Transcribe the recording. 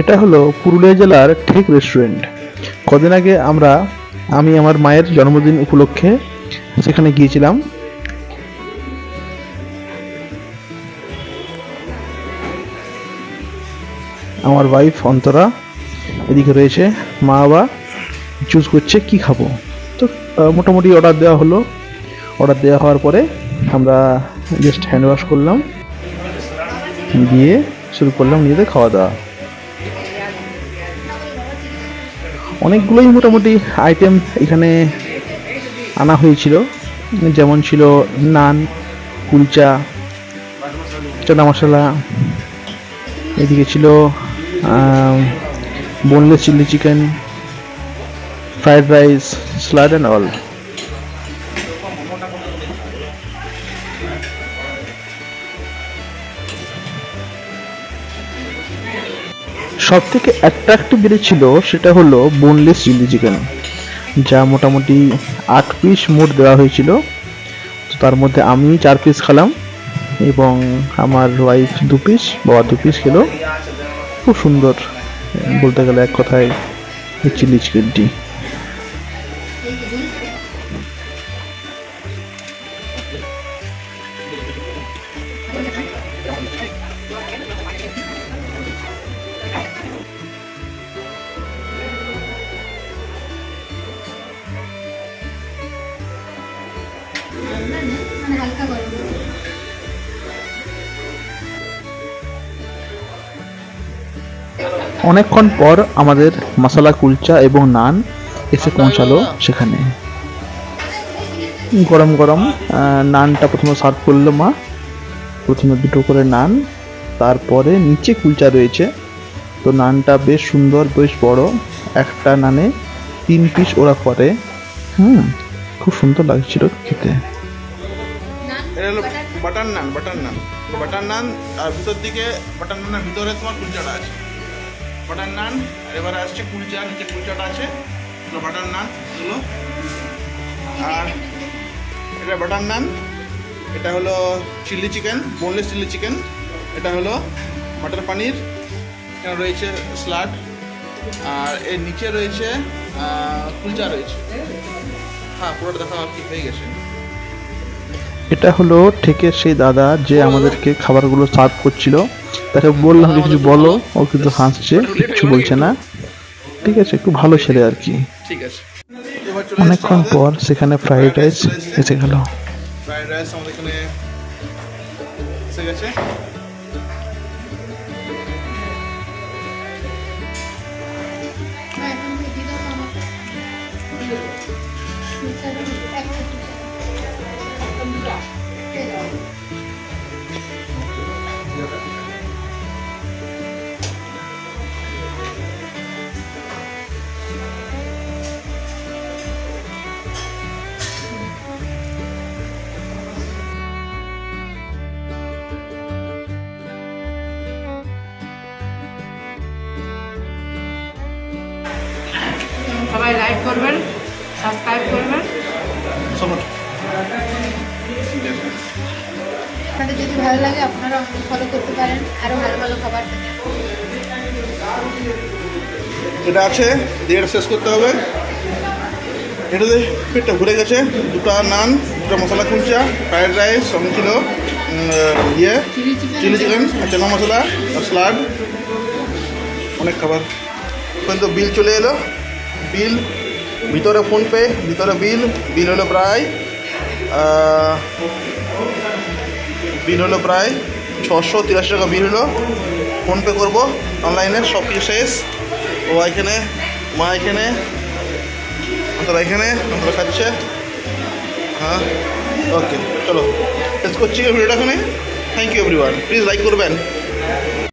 এটা হলো পুরুলিয়া জেলার ঠেক রেস্টুরেন্ট। কদিন আগে আমি আমার মায়ের জন্মদিন উপলক্ষে সেখানে গিয়েছিলাম। আমার ওয়াইফ অন্তরা এদিকে রয়েছে, মা বাবা চুজ করছে কি খাবো। তো মোটামুটি অর্ডার দেওয়া হলো। অর্ডার দেওয়া হওয়ার পরে আমরা জাস্ট হ্যান্ড ওয়াশ করলাম, দিয়ে শুরু করলাম নিজেদের খাওয়া দাওয়া। অনেকগুলোই মোটামুটি আইটেম এখানে আনা হয়েছিল, যেমন ছিল নান, কুলচা, চানা মশলা, এদিকে ছিল boneless chilli chicken, fried rice, salad and all. সব থেকে অ্যাট্রাক্টিভ বেড়েছিল সেটা হলো বোনলেস চিলি চিকেন, যা মোটামুটি 8 পিস মোট দেওয়া হয়েছিল। তো তার মধ্যে আমি 4 পিস খেলাম এবং আমার ওয়াইফ 2 পিস, বাবা 2 পিস খেলো। খুব সুন্দর, বলতে গেলে এক কথায় চিলি চিকেনটি। অনেকক্ষণ পর আমাদের মশলা কুলচা এবং নান এসে পৌঁছালো সেখানে। গরম গরম নানটা প্রথমে সার্ভ করলো মা, প্রথমে 2টো করে নান, তারপরে নিচে কুলচা রয়েছে। তো নানটা বেশ সুন্দর, বেশ বড়, একটা নানে 3 পিস ওরা করে। খুব সুন্দর লাগছিল খেতে। বাটার নান আর ভিতর দিকে বাটার নানের ভিতরে তোমার কুলচাটা আছে। বাটার নান আর এবারে আসছে কুলচা, নিচে কুলচাটা আছে। বাটার নান এগুলো, আর এটা বাটার নান, এটা হলো chilli chicken, boneless chilli chicken, এটা হলো মটর পনির, এখানে রয়েছে স্যালাড, আর এর নিচে রয়েছে কুলচা রয়েছে। হ্যাঁ, পুরোটা দেখা ঠিক হয়ে গেছে। এটা হলো ঠেকে সেই দাদা যে আমাদেরকে খাবারগুলো সার্ভ করছিল। তাকে বললাম যে কিছু বলো, ও কিন্তু হাসছে, কিছু বলছে না। ঠিক আছে, খুব ভালো ছেলে আর কি। ঠিক আছে, অনেকক্ষণ পর সেখানে ফ্রাইড রাইস এসে গেল। ফ্রাইড রাইস আমাদের এখানে এসে গেছে। সবাই লাইক করবেন, সাবস্ক্রাইব করবেন। আপনাদের যদি ভালো লাগে আপনারা ফলো করতে পারেন। আরো ভালো ভালো খাবার যেটা আছে দেড় শেষ করতে হবে। এটাতে পেটটা ঘুরে গেছে। 2টা নান, 2টা masala kulcha, fried rice, 1 kilo ইয়ে chilli chicken, chana masala, salad, অনেক খাবার। কিন্তু বিল চলে এলো। বিল ভিতরে ফোনপে, ভিতরে বিল হলো প্রায় 683 টাকা বিল হলো। ফোনপে করবো অনলাইনে। সব কিছু শেষ। ও এখানে, মা এখানে, আমরা খাচ্ছে। হ্যাঁ, ওকে, চলো শেষ করছি ভিডিওটা এখানে। Thank you everyone, please like করবেন।